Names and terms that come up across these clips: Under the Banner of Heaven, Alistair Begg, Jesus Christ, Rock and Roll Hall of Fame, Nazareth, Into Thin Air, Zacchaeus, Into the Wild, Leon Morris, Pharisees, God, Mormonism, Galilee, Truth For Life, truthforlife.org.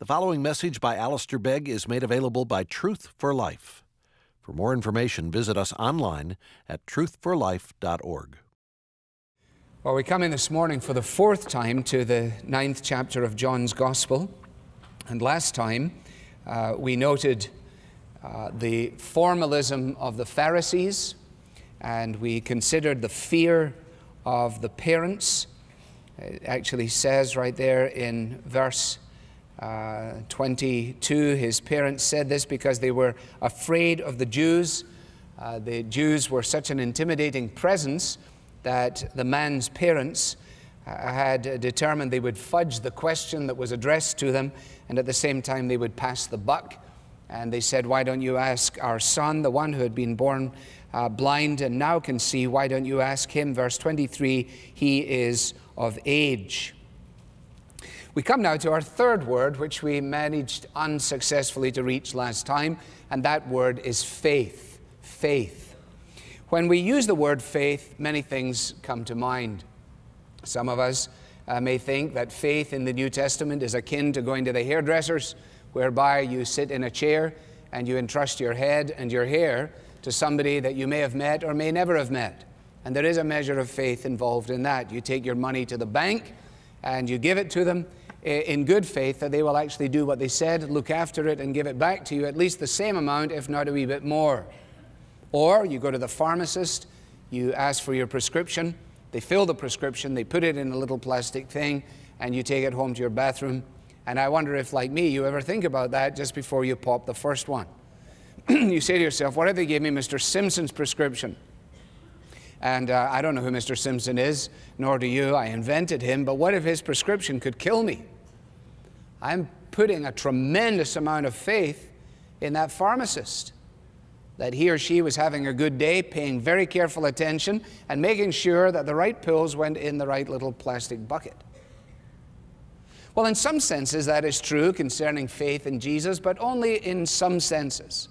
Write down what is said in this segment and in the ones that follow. The following message by Alistair Begg is made available by Truth For Life. For more information, visit us online at truthforlife.org. Well, we come in this morning for the fourth time to the 9th chapter of John's Gospel. And last time we noted the formalism of the Pharisees, and we considered the fear of the parents. It actually says right there in verse 22, his parents said this because they were afraid of the Jews. The Jews were such an intimidating presence that the man's parents had determined they would fudge the question that was addressed to them, and at the same time they would pass the buck. And they said, "Why don't you ask our son, the one who had been born blind and now can see? Why don't you ask him?" Verse 23, he is of age. We come now to our third word, which we managed unsuccessfully to reach last time, and that word is faith. Faith. When we use the word faith, many things come to mind. Some of us may think that faith in the New Testament is akin to going to the hairdressers, whereby you sit in a chair and you entrust your head and your hair to somebody that you may have met or may never have met. And there is a measure of faith involved in that. You take your money to the bank and you give it to them in good faith that they will actually do what they said, look after it, and give it back to you at least the same amount, if not a wee bit more. Or you go to the pharmacist, you ask for your prescription, they fill the prescription, they put it in a little plastic thing, and you take it home to your bathroom. And I wonder if, like me, you ever think about that just before you pop the first one. You say to yourself, what if they gave me Mr. Simpson's prescription? And I don't know who Mr. Simpson is, nor do you. I invented him. But what if his prescription could kill me? I'm putting a tremendous amount of faith in that pharmacist, that he or she was having a good day, paying very careful attention, and making sure that the right pills went in the right little plastic bucket. Well, in some senses, that is true concerning faith in Jesus, but only in some senses.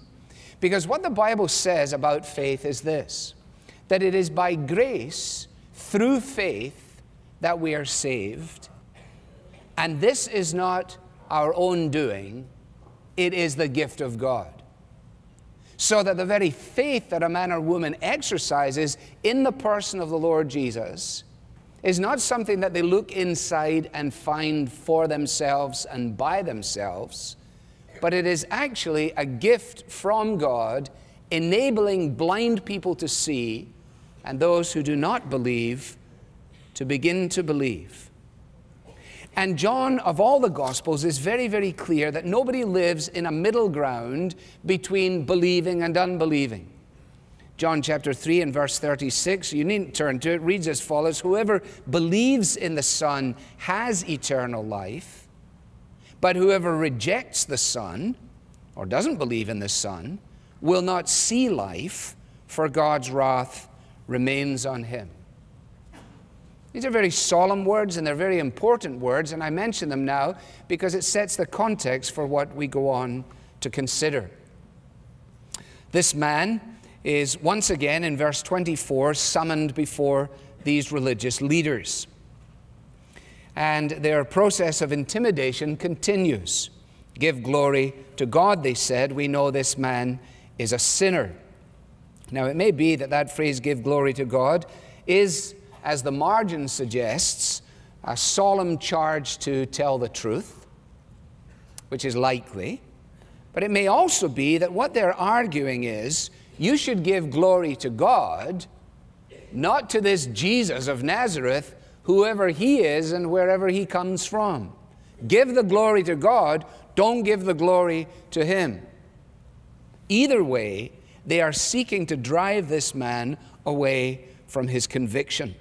Because what the Bible says about faith is this, that it is by grace, through faith, that we are saved. And this is not our own doing. It is the gift of God. So that the very faith that a man or woman exercises in the person of the Lord Jesus is not something that they look inside and find for themselves and by themselves, but it is actually a gift from God, enabling blind people to see and those who do not believe to begin to believe. And John, of all the Gospels, is very, very clear that nobody lives in a middle ground between believing and unbelieving. John chapter 3 and verse 36, you needn't turn to it, reads as follows, "Whoever believes in the Son has eternal life, but whoever rejects the Son, or doesn't believe in the Son, will not see life, for God's wrath remains on him." These are very solemn words, and they're very important words, and I mention them now because it sets the context for what we go on to consider. This man is once again, in verse 24, summoned before these religious leaders. And their process of intimidation continues. "Give glory to God," they said. "We know this man is a sinner." Now, it may be that that phrase, "give glory to God," is, as the margin suggests, a solemn charge to tell the truth, which is likely. But it may also be that what they're arguing is, you should give glory to God, not to this Jesus of Nazareth, whoever he is and wherever he comes from. Give the glory to God, don't give the glory to him. Either way, they are seeking to drive this man away from his conviction.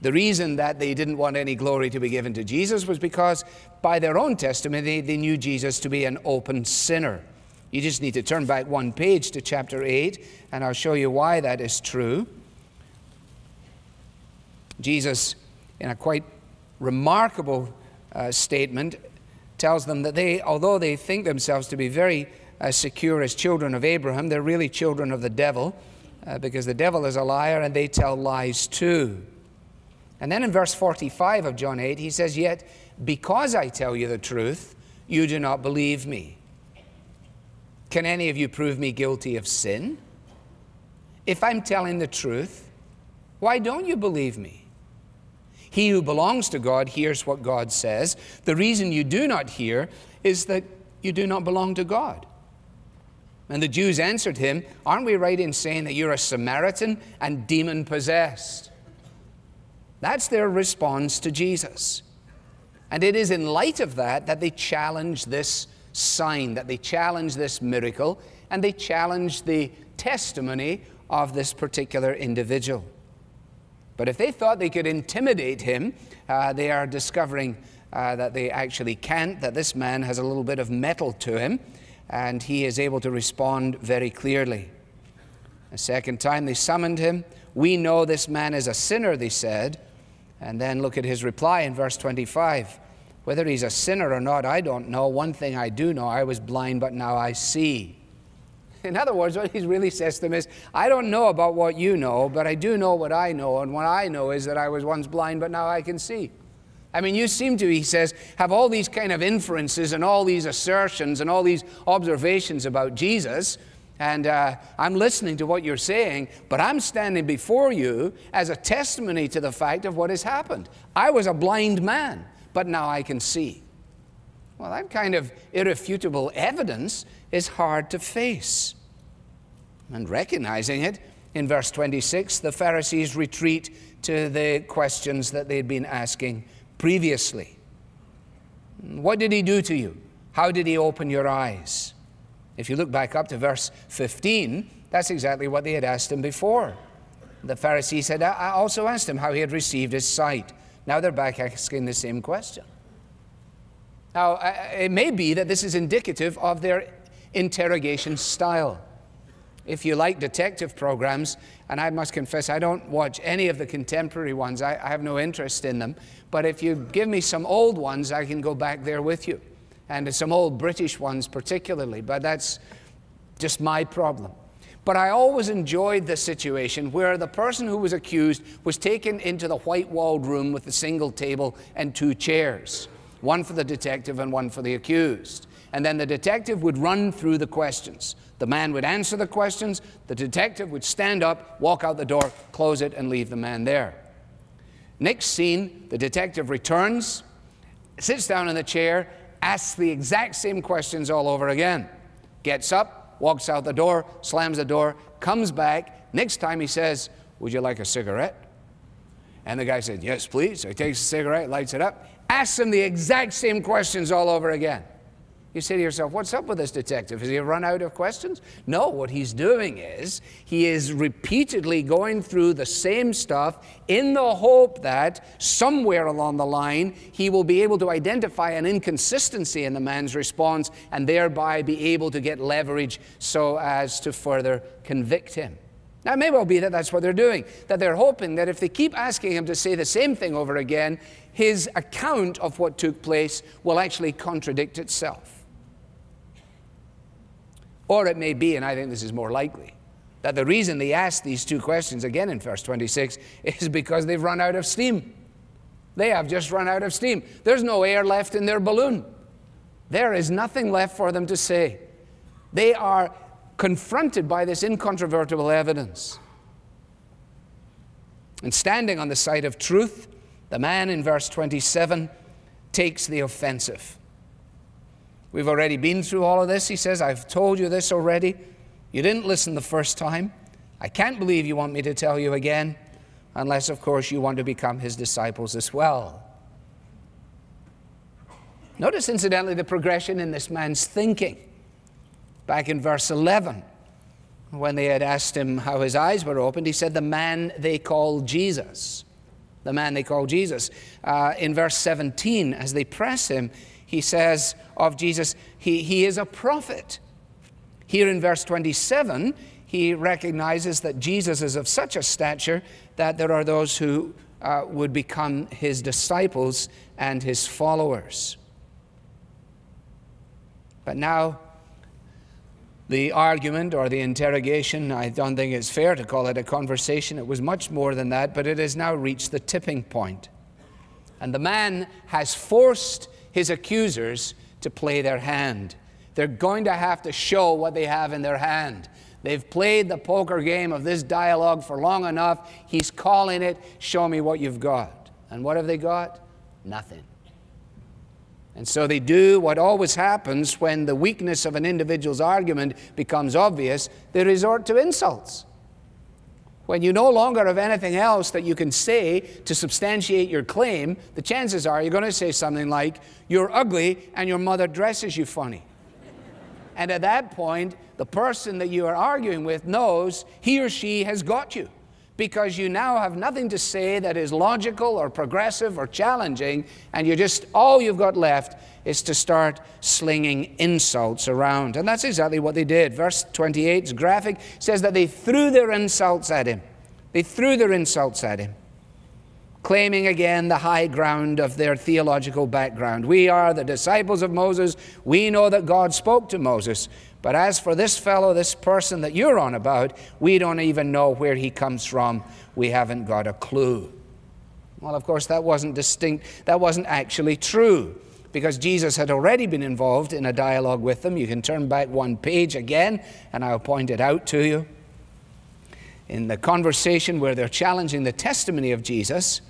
The reason that they didn't want any glory to be given to Jesus was because, by their own testimony, they knew Jesus to be an open sinner. You just need to turn back one page to chapter 8, and I'll show you why that is true. Jesus, in a quite remarkable statement, tells them that they, although they think themselves to be very secure as children of Abraham, they're really children of the devil, because the devil is a liar and they tell lies too. And then in verse 45 of John 8, he says, "Yet because I tell you the truth, you do not believe me. Can any of you prove me guilty of sin? If I'm telling the truth, why don't you believe me? He who belongs to God hears what God says. The reason you do not hear is that you do not belong to God. And the Jews answered him, aren't we right in saying that you're a Samaritan and demon-possessed? That's their response to Jesus. And it is in light of that that they challenge this sign, that they challenge this miracle, and they challenge the testimony of this particular individual. But if they thought they could intimidate him, they are discovering that they actually can't, that this man has a little bit of metal to him, and he is able to respond very clearly. A second time they summoned him. We know this man is a sinner, they said. And then look at his reply in verse 25. Whether he's a sinner or not, I don't know. One thing I do know, I was blind, but now I see. In other words, what he really says to them is, I don't know about what you know, but I do know what I know, and what I know is that I was once blind, but now I can see. I mean, you seem to, he says, have all these kind of inferences and all these assertions and all these observations about Jesus, and I'm listening to what you're saying, but I'm standing before you as a testimony to the fact of what has happened. I was a blind man, but now I can see. Well, that kind of irrefutable evidence is hard to face. And recognizing it, in verse 26, the Pharisees retreat to the questions that they'd been asking previously. What did he do to you? How did he open your eyes? If you look back up to verse 15, that's exactly what they had asked him before. The Pharisees had also asked him how he had received his sight. Now they're back asking the same question. Now, it may be that this is indicative of their interrogation style. If you like detective programs, and I must confess, I don't watch any of the contemporary ones. I have no interest in them. But if you give me some old ones, I can go back there with you. And some old British ones particularly, but that's just my problem. But I always enjoyed the situation where the person who was accused was taken into the white-walled room with a single table and two chairs, one for the detective and one for the accused. And then the detective would run through the questions. The man would answer the questions, the detective would stand up, walk out the door, close it, and leave the man there. Next scene, the detective returns, sits down in the chair, asks the exact same questions all over again, gets up, walks out the door, slams the door, comes back. Next time he says, would you like a cigarette? And the guy said, yes, please. So he takes a cigarette, lights it up, asks him the exact same questions all over again. You say to yourself, what's up with this detective? Has he run out of questions? No, what he's doing is he is repeatedly going through the same stuff in the hope that somewhere along the line he will be able to identify an inconsistency in the man's response and thereby be able to get leverage so as to further convict him. Now, it may well be that that's what they're doing, that they're hoping that if they keep asking him to say the same thing over again, his account of what took place will actually contradict itself. Or it may be, and I think this is more likely, that the reason they asked these two questions again in verse 26 is because they've run out of steam. They have just run out of steam. There's no air left in their balloon. There is nothing left for them to say. They are confronted by this incontrovertible evidence. And standing on the side of truth, the man in verse 27 takes the offensive. We've already been through all of this. He says, I've told you this already. You didn't listen the first time. I can't believe you want me to tell you again, unless, of course, you want to become his disciples as well. Notice, incidentally, the progression in this man's thinking. Back in verse 11, when they had asked him how his eyes were opened, he said, the man they call Jesus. The man they call Jesus. In verse 17, as they press him, he says of Jesus, he is a prophet. Here in verse 27, he recognizes that Jesus is of such a stature that there are those who would become his disciples and his followers. But now, the argument or the interrogation, I don't think it's fair to call it a conversation. It was much more than that, but it has now reached the tipping point. And the man has forced his accusers to play their hand. They're going to have to show what they have in their hand. They've played the poker game of this dialogue for long enough. He's calling it, show me what you've got. And what have they got? Nothing. And so they do what always happens when the weakness of an individual's argument becomes obvious. They resort to insults. When you no longer have anything else that you can say to substantiate your claim, the chances are you're going to say something like, you're ugly and your mother dresses you funny. And at that point, the person that you are arguing with knows he or she has got you, because you now have nothing to say that is logical or progressive or challenging, and you just, all you've got left is to start slinging insults around. And that's exactly what they did. Verse 28's graphic says that they threw their insults at him. They threw their insults at him, claiming again the high ground of their theological background. We are the disciples of Moses. We know that God spoke to Moses. But as for this fellow, this person that you're on about, we don't even know where he comes from. We haven't got a clue. Well, of course, that wasn't distinct. That wasn't actually true, because Jesus had already been involved in a dialogue with them. You can turn back one page again, and I'll point it out to you. In the conversation where they're challenging the testimony of Jesus,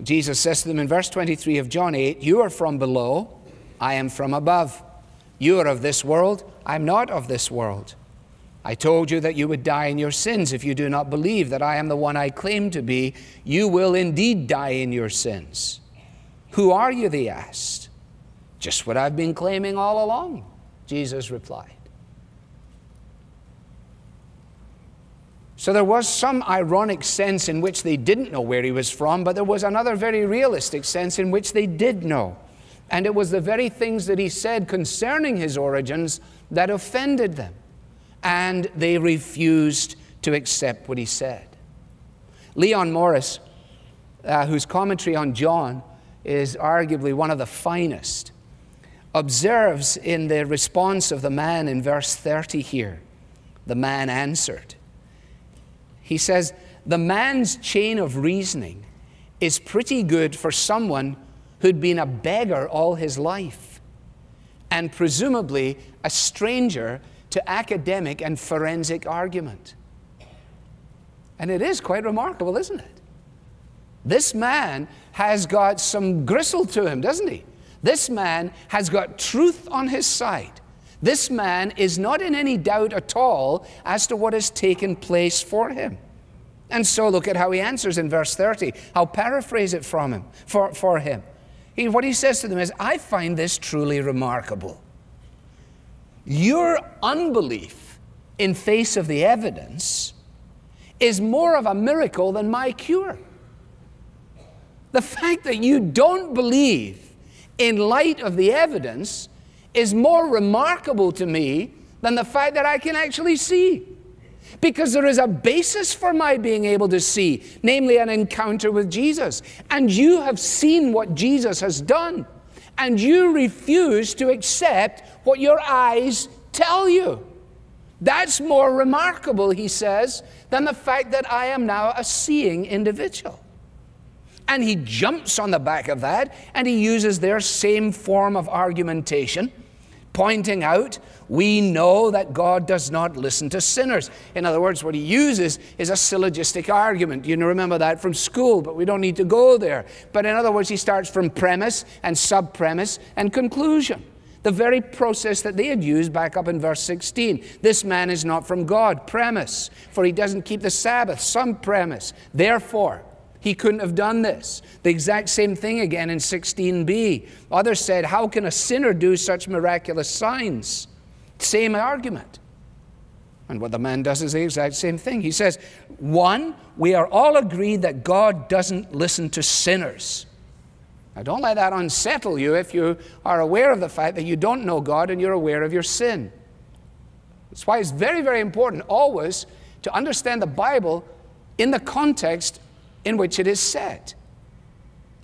Jesus says to them in verse 23 of John 8, you are from below, I am from above. You are of this world, I'm not of this world. I told you that you would die in your sins if you do not believe that I am the one I claim to be. You will indeed die in your sins. Who are you, they asked. Just what I've been claiming all along, Jesus replied. So there was some ironic sense in which they didn't know where he was from, but there was another very realistic sense in which they did know. And it was the very things that he said concerning his origins that offended them. And they refused to accept what he said. Leon Morris, whose commentary on John is arguably one of the finest, observes in the response of the man in verse 30 here, the man answered. He says, the man's chain of reasoning is pretty good for someone who'd been a beggar all his life, and presumably a stranger to academic and forensic argument. And it is quite remarkable, isn't it? This man has got some gristle to him, doesn't he? This man has got truth on his side. This man is not in any doubt at all as to what has taken place for him. And so look at how he answers in verse 30. I'll paraphrase it from him, for him. What he says to them is, I find this truly remarkable. Your unbelief in face of the evidence is more of a miracle than my cure. The fact that you don't believe in light of the evidence is more remarkable to me than the fact that I can actually see. Because there is a basis for my being able to see, namely an encounter with Jesus. And you have seen what Jesus has done, and you refuse to accept what your eyes tell you. That's more remarkable, he says, than the fact that I am now a seeing individual. And he jumps on the back of that, and he uses their same form of argumentation, pointing out, we know that God does not listen to sinners. In other words, what he uses is a syllogistic argument. You remember that from school, but we don't need to go there. But in other words, he starts from premise and sub-premise and conclusion, the very process that they had used back up in verse 16. This man is not from God, premise, for he doesn't keep the Sabbath, some premise. Therefore, he couldn't have done this. The exact same thing again in 16b. Others said, how can a sinner do such miraculous signs? Same argument. And what the man does is the exact same thing. He says, one, we are all agreed that God doesn't listen to sinners. Now, don't let that unsettle you if you are aware of the fact that you don't know God and you're aware of your sin. That's why it's very, very important always to understand the Bible in the context in which it is said.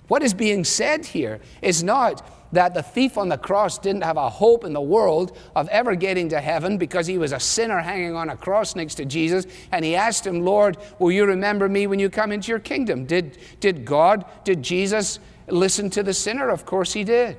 What is being said here is not that the thief on the cross didn't have a hope in the world of ever getting to heaven because he was a sinner hanging on a cross next to Jesus, and he asked him, Lord, will you remember me when you come into your kingdom? Did God, did Jesus listen to the sinner? Of course he did.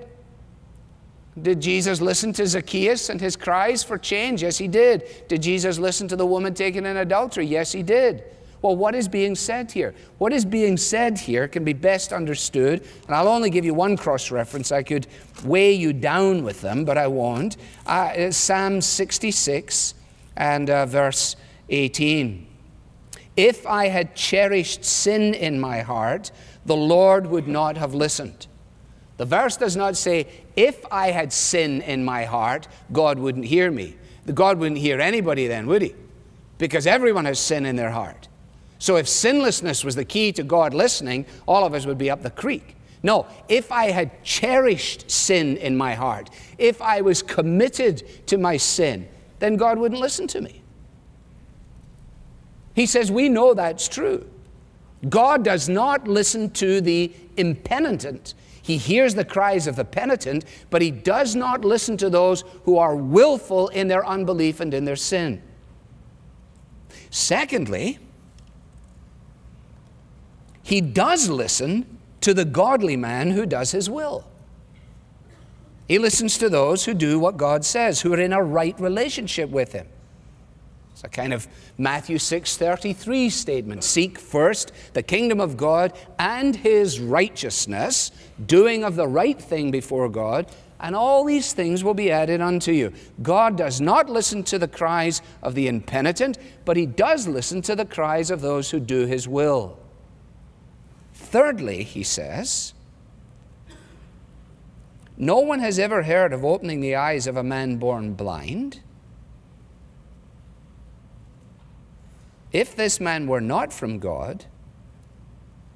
Did Jesus listen to Zacchaeus and his cries for change? Yes, he did. Did Jesus listen to the woman taken in adultery? Yes, he did. Well, what is being said here? What is being said here can be best understood, and I'll only give you one cross-reference. I could weigh you down with them, but I won't. It's Psalm 66 and verse 18. If I had cherished sin in my heart, the Lord would not have listened. The verse does not say, if I had sin in my heart, God wouldn't hear me. God wouldn't hear anybody then, would he? Because everyone has sin in their heart. So if sinlessness was the key to God listening, all of us would be up the creek. No, if I had cherished sin in my heart, if I was committed to my sin, then God wouldn't listen to me. He says, we know that's true. God does not listen to the impenitent. He hears the cries of the penitent, but he does not listen to those who are willful in their unbelief and in their sin. Secondly, he does listen to the godly man who does his will. He listens to those who do what God says, who are in a right relationship with him. It's a kind of Matthew 6:33 statement. Seek first the kingdom of God and his righteousness, doing of the right thing before God, and all these things will be added unto you. God does not listen to the cries of the impenitent, but he does listen to the cries of those who do his will. Thirdly, he says, no one has ever heard of opening the eyes of a man born blind. If this man were not from God,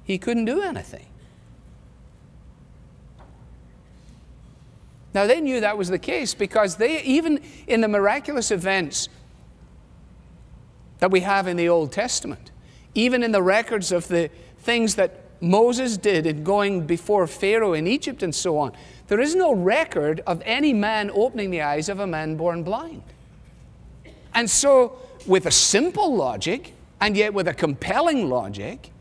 he couldn't do anything. Now, they knew that was the case because they, even in the miraculous events that we have in the Old Testament, even in the records of the things that Moses did in going before Pharaoh in Egypt and so on, there is no record of any man opening the eyes of a man born blind. And so, with a simple logic, and yet with a compelling logic,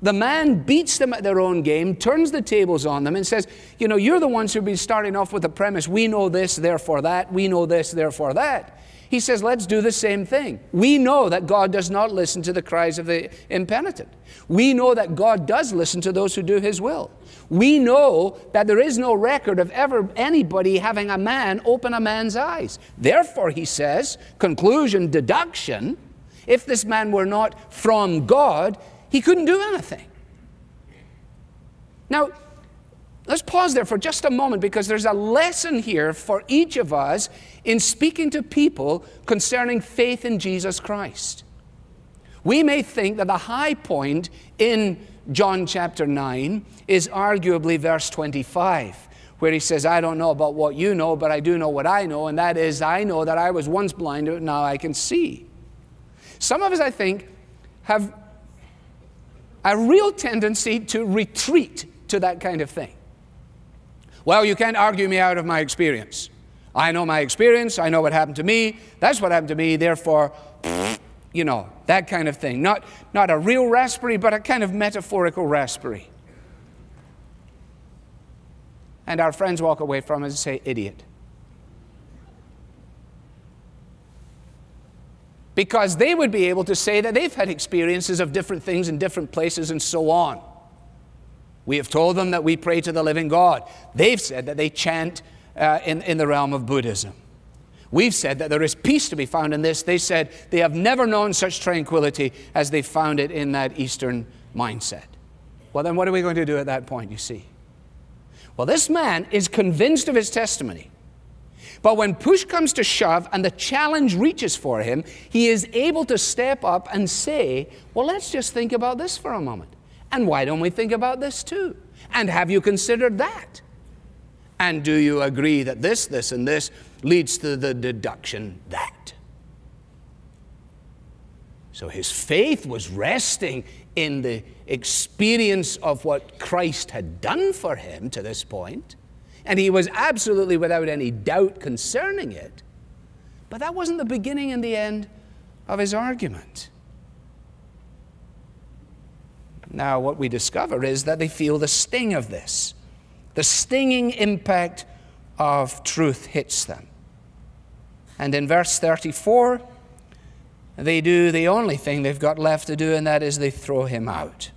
the man beats them at their own game, turns the tables on them, and says, you know, you're the ones who've been starting off with the premise, we know this, therefore that, we know this, therefore that. He says, let's do the same thing. We know that God does not listen to the cries of the impenitent. We know that God does listen to those who do his will. We know that there is no record of ever anybody having a man open a man's eyes. Therefore, he says, conclusion, deduction, if this man were not from God, he couldn't do anything. Now, let's pause there for just a moment, because there's a lesson here for each of us in speaking to people concerning faith in Jesus Christ. We may think that the high point in John chapter 9 is arguably verse 25, where he says, I don't know about what you know, but I do know what I know, and that is, I know that I was once blind, but now I can see. Some of us, I think, have a real tendency to retreat to that kind of thing. Well, you can't argue me out of my experience. I know my experience. I know what happened to me. That's what happened to me. Therefore, you know, that kind of thing. Not a real raspberry, but a kind of metaphorical raspberry. And our friends walk away from us and say, idiot. Because they would be able to say that they've had experiences of different things in different places and so on. We have told them that we pray to the living God. They've said that they chant in the realm of Buddhism. We've said that there is peace to be found in this. They said they have never known such tranquility as they found it in that Eastern mindset. Well, then what are we going to do at that point, you see? Well, this man is convinced of his testimony. But when push comes to shove and the challenge reaches for him, he is able to step up and say, well, let's just think about this for a moment. And why don't we think about this too? And have you considered that? And do you agree that this, this, and this leads to the deduction that? So his faith was resting in the experience of what Christ had done for him to this point, and he was absolutely without any doubt concerning it. But that wasn't the beginning and the end of his argument. Now, what we discover is that they feel the sting of this. The stinging impact of truth hits them. And in verse 34, they do the only thing they've got left to do, and that is they throw him out.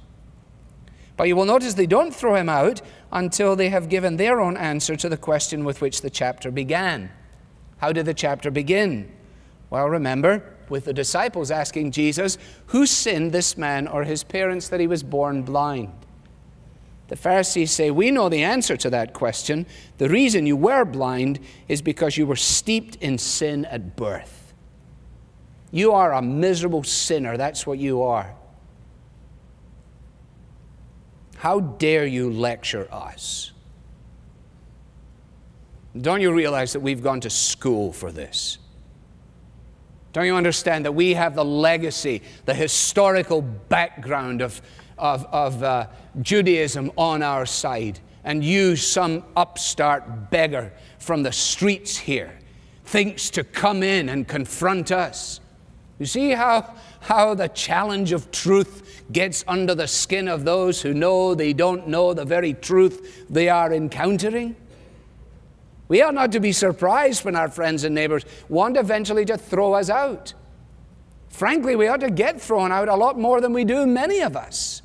But you will notice they don't throw him out until they have given their own answer to the question with which the chapter began. How did the chapter begin? Well, remember, with the disciples asking Jesus, who sinned, this man or his parents, that he was born blind? The Pharisees say, we know the answer to that question. The reason you were blind is because you were steeped in sin at birth. You are a miserable sinner. That's what you are. How dare you lecture us? Don't you realize that we've gone to school for this? Don't you understand that we have the legacy, the historical background of Judaism on our side, and you, some upstart beggar from the streets here, thinks to come in and confront us? You see how the challenge of truth gets under the skin of those who know they don't know the very truth they are encountering? We are not to be surprised when our friends and neighbors want eventually to throw us out. Frankly, we ought to get thrown out a lot more than we do, many of us.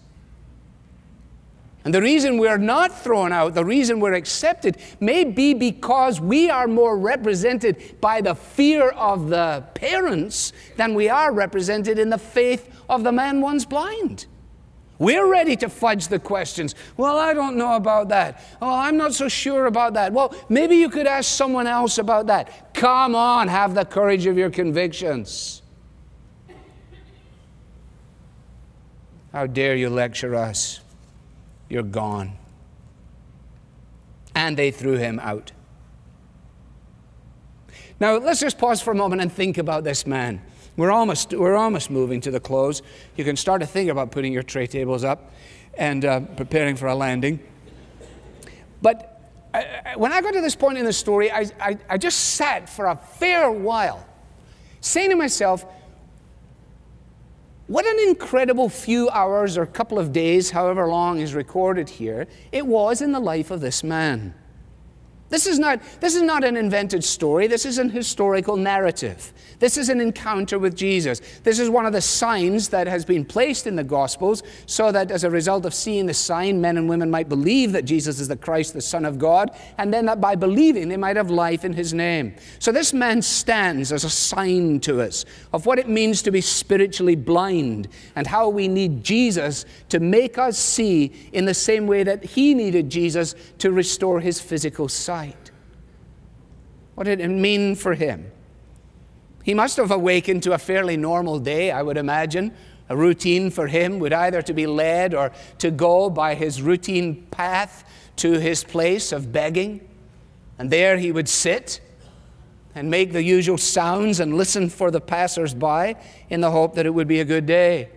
And the reason we're not thrown out, the reason we're accepted, may be because we are more represented by the fear of the parents than we are represented in the faith of the man once blind. We're ready to fudge the questions. Well, I don't know about that. Oh, I'm not so sure about that. Well, maybe you could ask someone else about that. Come on, have the courage of your convictions. How dare you lecture us? You're gone. And they threw him out. Now, let's just pause for a moment and think about this man. We're almost moving to the close. You can start to think about putting your tray tables up and preparing for a landing. But when I got to this point in the story, I just sat for a fair while saying to myself, what an incredible few hours or couple of days, however long is recorded here, it was in the life of this man. This is not an invented story. This is an historical narrative. This is an encounter with Jesus. This is one of the signs that has been placed in the Gospels so that as a result of seeing the sign, men and women might believe that Jesus is the Christ, the Son of God, and then that by believing they might have life in his name. So this man stands as a sign to us of what it means to be spiritually blind and how we need Jesus to make us see in the same way that he needed Jesus to restore his physical sight. What did it mean for him? He must have awakened to a fairly normal day, I would imagine. A routine for him would either to be led or to go by his routine path to his place of begging. And there he would sit and make the usual sounds and listen for the passers-by in the hope that it would be a good day.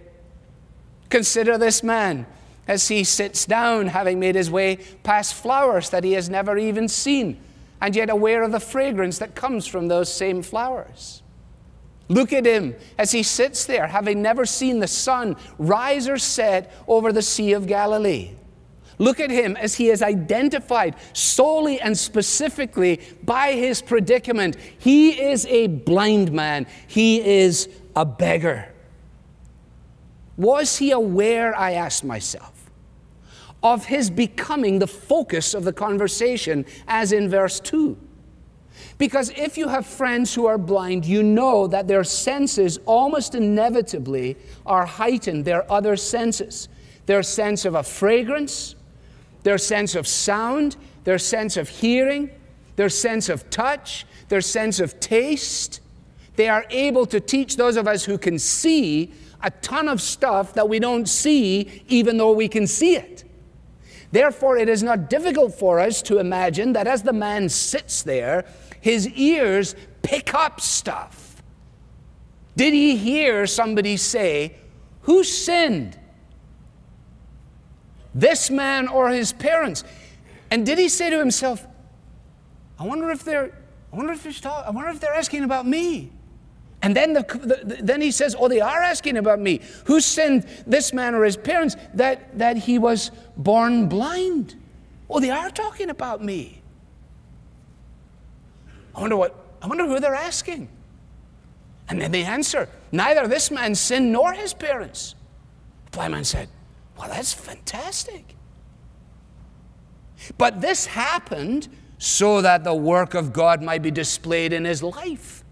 Consider this man as he sits down, having made his way past flowers that he has never even seen, and yet aware of the fragrance that comes from those same flowers. Look at him as he sits there, having never seen the sun rise or set over the Sea of Galilee. Look at him as he is identified solely and specifically by his predicament. He is a blind man. He is a beggar. Was he aware, I asked myself, of his becoming the focus of the conversation, as in verse 2. Because if you have friends who are blind, you know that their senses almost inevitably are heightened, their other senses. Their sense of a fragrance, their sense of sound, their sense of hearing, their sense of touch, their sense of taste. They are able to teach those of us who can see a ton of stuff that we don't see, even though we can see it. Therefore, it is not difficult for us to imagine that as the man sits there, his ears pick up stuff. Did he hear somebody say, "Who sinned? This man or his parents?" And did he say to himself, I wonder if they're asking about me? And then then he says, oh, they are asking about me. Who sinned, this man or his parents, that he was born blind? Oh, they are talking about me. I wonder who they're asking. And then they answer, neither this man sinned nor his parents. The plowman said, well, that's fantastic. But this happened so that the work of God might be displayed in his life.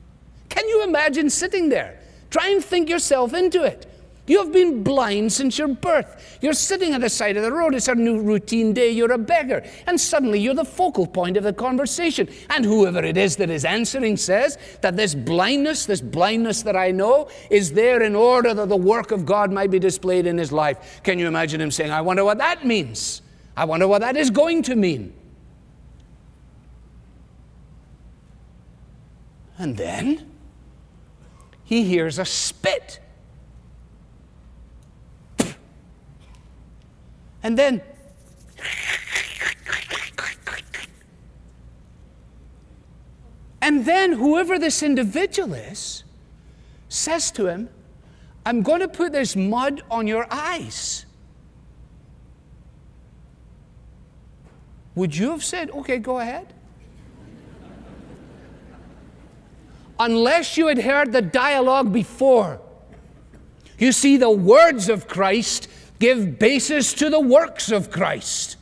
Can you imagine sitting there? Try and think yourself into it. You have been blind since your birth. You're sitting at the side of the road. It's a new routine day. You're a beggar. And suddenly you're the focal point of the conversation. And whoever it is that is answering says that this blindness that I know is there in order that the work of God might be displayed in his life. Can you imagine him saying, I wonder what that means? I wonder what that is going to mean. And then he hears a spit. And then, whoever this individual is says to him, I'm going to put this mud on your eyes. Would you have said, okay, go ahead? Unless you had heard the dialogue before. You see, the words of Christ give basis to the works of Christ.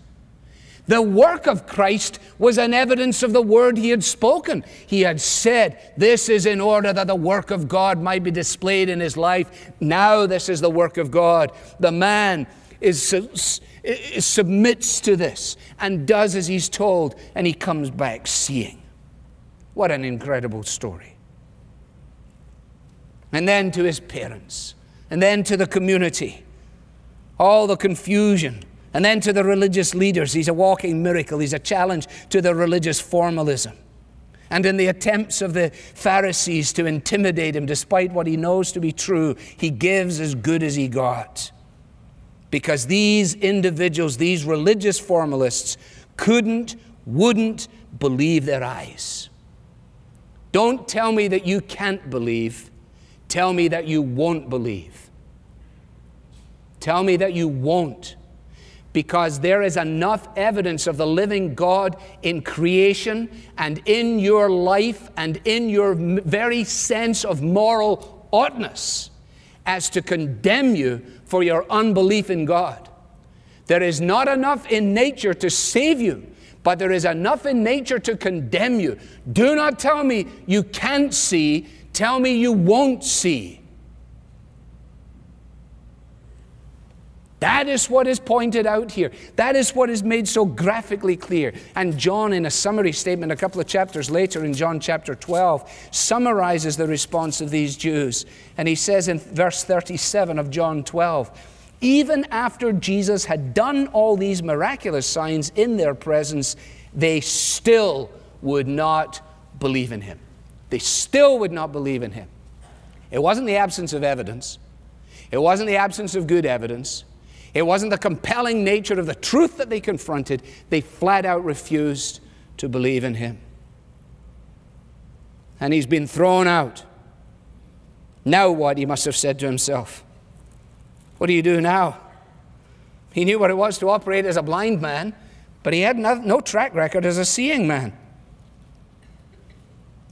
The work of Christ was an evidence of the word he had spoken. He had said, this is in order that the work of God might be displayed in his life. Now this is the work of God. The man submits to this and does as he's told, and he comes back seeing. What an incredible story. And then to his parents, and then to the community. All the confusion. And then to the religious leaders. He's a walking miracle. He's a challenge to the religious formalism. And in the attempts of the Pharisees to intimidate him, despite what he knows to be true, he gives as good as he got. Because these individuals, these religious formalists, couldn't, wouldn't believe their eyes. Don't tell me that you can't believe. Tell me that you won't believe. Tell me that you won't, because there is enough evidence of the living God in creation and in your life and in your very sense of moral oughtness as to condemn you for your unbelief in God. There is not enough in nature to save you, but there is enough in nature to condemn you. Do not tell me you can't see. Tell me you won't see. That is what is pointed out here. That is what is made so graphically clear. And John, in a summary statement a couple of chapters later in John chapter 12, summarizes the response of these Jews. And he says in verse 37 of John 12, even after Jesus had done all these miraculous signs in their presence, they still would not believe in him. They still would not believe in him. It wasn't the absence of evidence. It wasn't the absence of good evidence. It wasn't the compelling nature of the truth that they confronted. They flat out refused to believe in him. And he's been thrown out. Now what? He must have said to himself. What do you do now? He knew what it was to operate as a blind man, but he had no track record as a seeing man.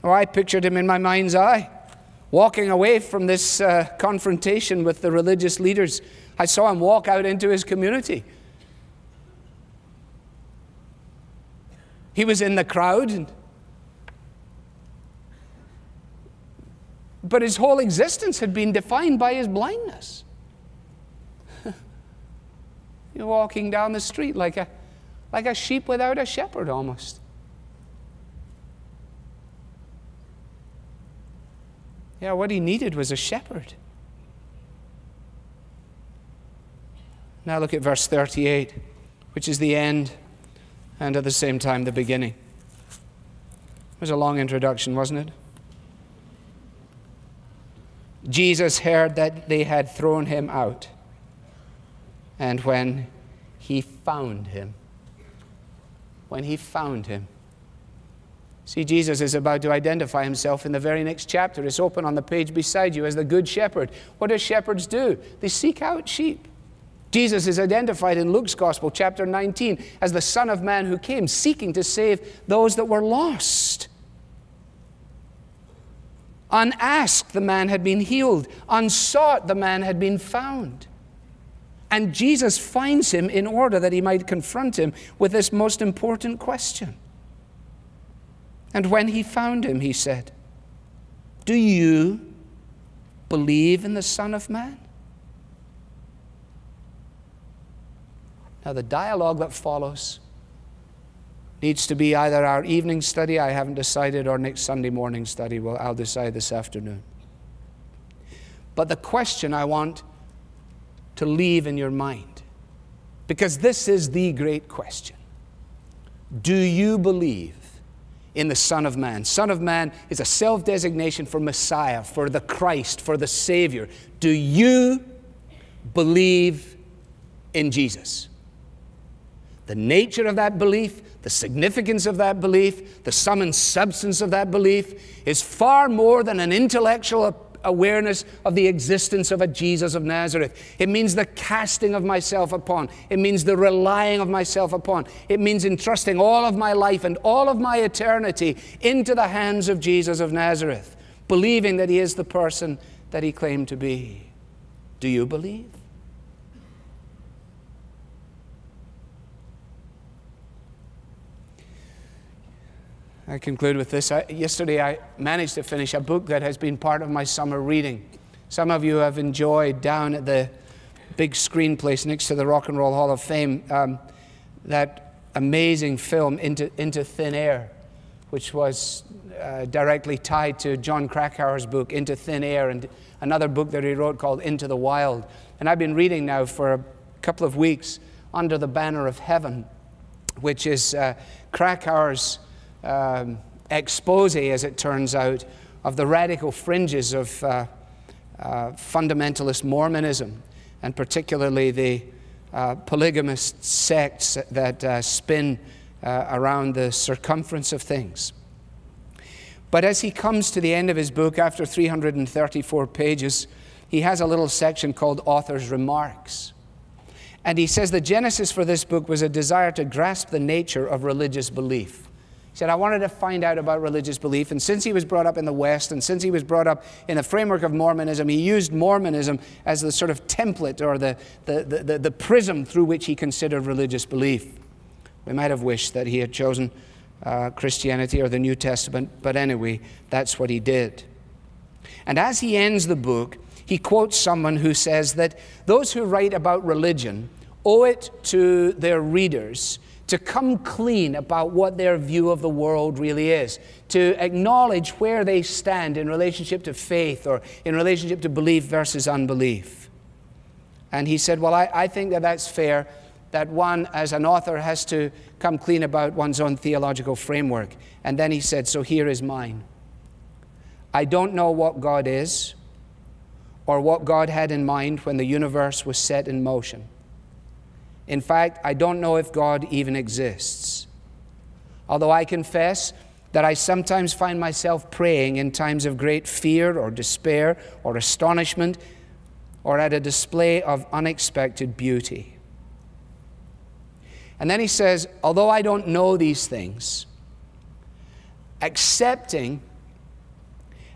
Oh, I pictured him in my mind's eye, walking away from this confrontation with the religious leaders. I saw him walk out into his community. He was in the crowd, but his whole existence had been defined by his blindness. You're walking down the street like a sheep without a shepherd almost. Yeah, what he needed was a shepherd. Now look at verse 38, which is the end and at the same time the beginning. It was a long introduction, wasn't it? Jesus heard that they had thrown him out, and when he found him. See, Jesus is about to identify himself in the very next chapter. It's open on the page beside you as the good shepherd. What do shepherds do? They seek out sheep. Jesus is identified in Luke's Gospel, chapter 19, as the Son of Man who came seeking to save those that were lost. Unasked, the man had been healed. Unsought, the man had been found. And Jesus finds him in order that he might confront him with this most important question. And when he found him, he said, "Do you believe in the Son of Man?" Now, the dialogue that follows needs to be either our evening study, I haven't decided, or next Sunday morning study. Well, I'll decide this afternoon. But the question I want to leave in your mind, because this is the great question. Do you believe in the Son of Man? Son of Man is a self-designation for Messiah, for the Christ, for the Savior. Do you believe in Jesus? The nature of that belief, the significance of that belief, the sum and substance of that belief is far more than an intellectual awareness of the existence of a Jesus of Nazareth. It means the casting of myself upon. It means the relying of myself upon. It means entrusting all of my life and all of my eternity into the hands of Jesus of Nazareth, believing that he is the person that he claimed to be. Do you believe? I conclude with this. Yesterday I managed to finish a book that has been part of my summer reading. Some of you have enjoyed down at the big screen place next to the Rock and Roll Hall of Fame, that amazing film, Into Thin Air, which was directly tied to John Krakauer's book, Into Thin Air, and another book that he wrote called Into the Wild. And I've been reading now for a couple of weeks, Under the Banner of Heaven, which is Krakauer's expose, as it turns out, of the radical fringes of fundamentalist Mormonism, and particularly the polygamist sects that spin around the circumference of things. But as he comes to the end of his book, after 334 pages, he has a little section called Author's Remarks. And he says the genesis for this book was a desire to grasp the nature of religious belief. He said, I wanted to find out about religious belief, and since he was brought up in the West, and since he was brought up in the framework of Mormonism, he used Mormonism as the sort of template or the prism through which he considered religious belief. We might have wished that he had chosen Christianity or the New Testament, but anyway, that's what he did. And as he ends the book, he quotes someone who says that those who write about religion owe it to their readers to come clean about what their view of the world really is, to acknowledge where they stand in relationship to faith or in relationship to belief versus unbelief. And he said, well, I think that that's fair, that one, as an author, has to come clean about one's own theological framework. And then he said, so here is mine. I don't know what God is or what God had in mind when the universe was set in motion. In fact, I don't know if God even exists. Although I confess that I sometimes find myself praying in times of great fear or despair or astonishment or at a display of unexpected beauty. And then he says, although I don't know these things, accepting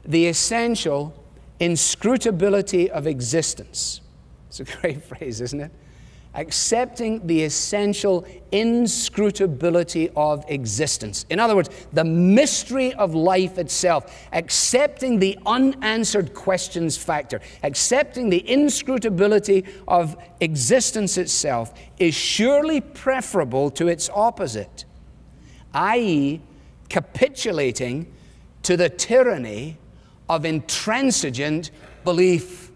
the essential inscrutability of existence. It's a great phrase, isn't it? Accepting the essential inscrutability of existence. In other words, the mystery of life itself. Accepting the unanswered questions factor. Accepting the inscrutability of existence itself is surely preferable to its opposite, i.e., capitulating to the tyranny of intransigent belief.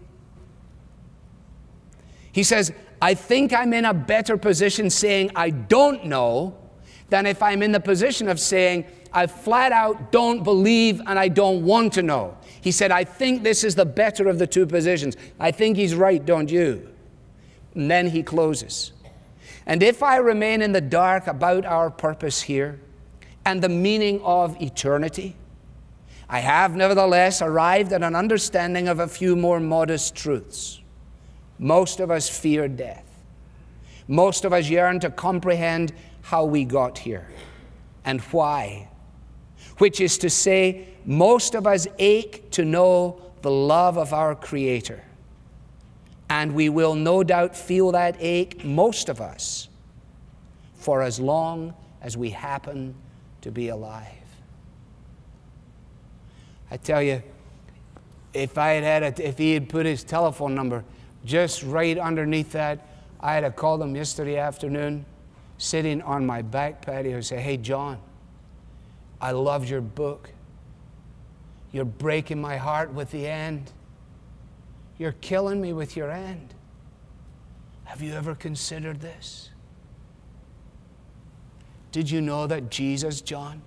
He says, I think I'm in a better position saying I don't know than if I'm in the position of saying I flat out don't believe and I don't want to know. He said, I think this is the better of the two positions. I think he's right, don't you? And then he closes. And if I remain in the dark about our purpose here and the meaning of eternity, I have nevertheless arrived at an understanding of a few more modest truths. Most of us fear death. Most of us yearn to comprehend how we got here and why, which is to say, most of us ache to know the love of our Creator. And we will no doubt feel that ache, most of us, for as long as we happen to be alive. I tell you, if he had put his telephone number just right underneath that, I had called him yesterday afternoon, sitting on my back patio, and say, "Hey, John, I loved your book. You're breaking my heart with the end. You're killing me with your end. Have you ever considered this? Did you know that Jesus, John,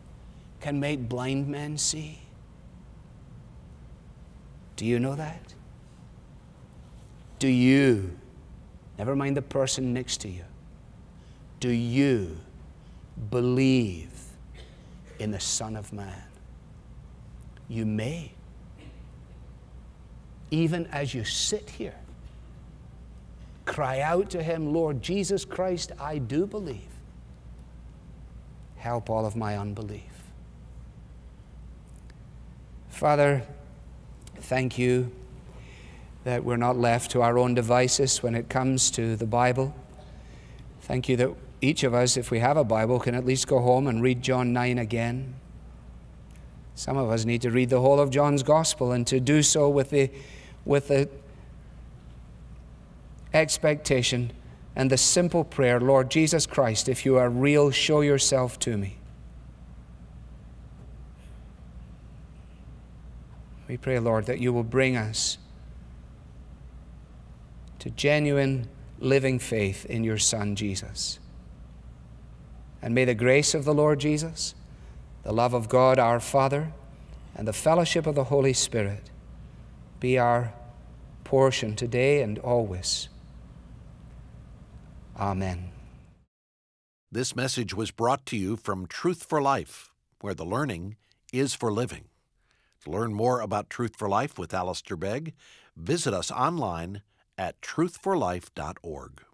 can make blind men see? Do you know that? Do you, never mind the person next to you, do you believe in the Son of Man? You may. Even as you sit here, cry out to him, Lord Jesus Christ, I do believe. Help all of my unbelief." Father, thank you that we're not left to our own devices when it comes to the Bible. Thank you that each of us, if we have a Bible, can at least go home and read John 9 again. Some of us need to read the whole of John's Gospel, and to do so with the expectation and the simple prayer, Lord Jesus Christ, if you are real, show yourself to me. We pray, Lord, that you will bring us to genuine living faith in your Son, Jesus. And may the grace of the Lord Jesus, the love of God, our Father, and the fellowship of the Holy Spirit be our portion today and always. Amen. This message was brought to you from Truth For Life, where the learning is for living. To learn more about Truth For Life with Alistair Begg, visit us online at truthforlife.org.